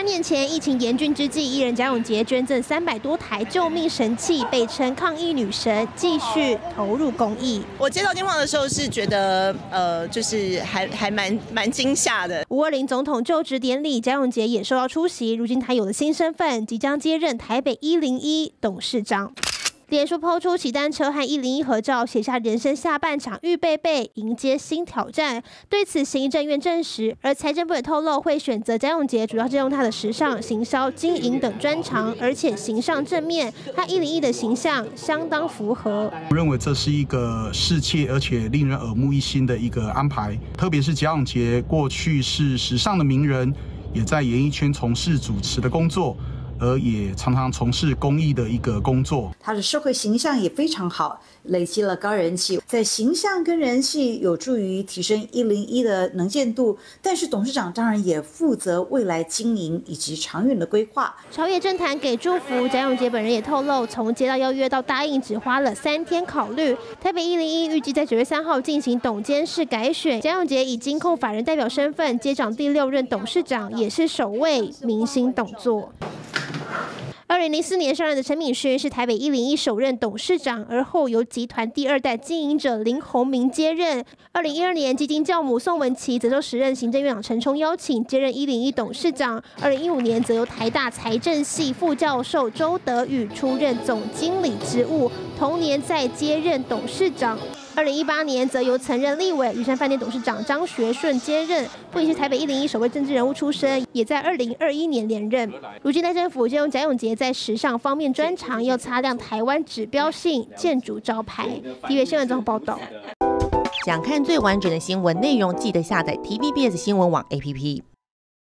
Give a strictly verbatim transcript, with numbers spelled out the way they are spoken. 三年前疫情严峻之际，艺人贾永杰捐赠三百多台救命神器，被称抗疫女神，继续投入公益。我接到电话的时候是觉得，呃，就是还还蛮蛮惊吓的。五二零总统就职典礼，贾永杰也受到出席。如今他有了新身份，即将接任台北一零一董事长。 脸书抛出骑单车和一零一合照，写下人生下半场预备备，迎接新挑战。对此，行政院证实，而财政部也透露会选择贾永杰，主要是用他的时尚、行销、经营等专长，而且形象正面，他一零一的形象相当符合。我认为这是一个世界，而且令人耳目一新的一个安排。特别是贾永杰过去是时尚的名人，也在演艺圈从事主持的工作。 而也常常从事公益的一个工作，他的社会形象也非常好，累积了高人气，在形象跟人气有助于提升一零一的能见度。但是董事长当然也负责未来经营以及长远的规划。朝野政坛给祝福，贾永杰本人也透露，从接到邀约到答应只花了三天考虑。台北一零一预计在九月三号进行董监事改选，贾永杰以金控法人代表身份接掌第六任董事长，也是首位明星董座。 二零零四年上任的陈敏薰是台北一零一首任董事长，而后由集团第二代经营者林鸿明接任。二零一二年，基金教母宋文琪则受时任行政院长陈冲邀请接任一零一董事长。二零一五年，则由台大财政系副教授周德宇出任总经理职务，同年再接任董事长。 二零一八年，则由曾任立委、玉山饭店董事长张学顺接任。不仅是台北一零一首位政治人物出身，也在二零二一年连任。如今，在政府就用贾永杰在时尚方面专长，要擦亮台湾指标性建筑招牌。T B S 新闻综合报道。想看最完整的新闻内容，记得下载 T B S 新闻网 A P P。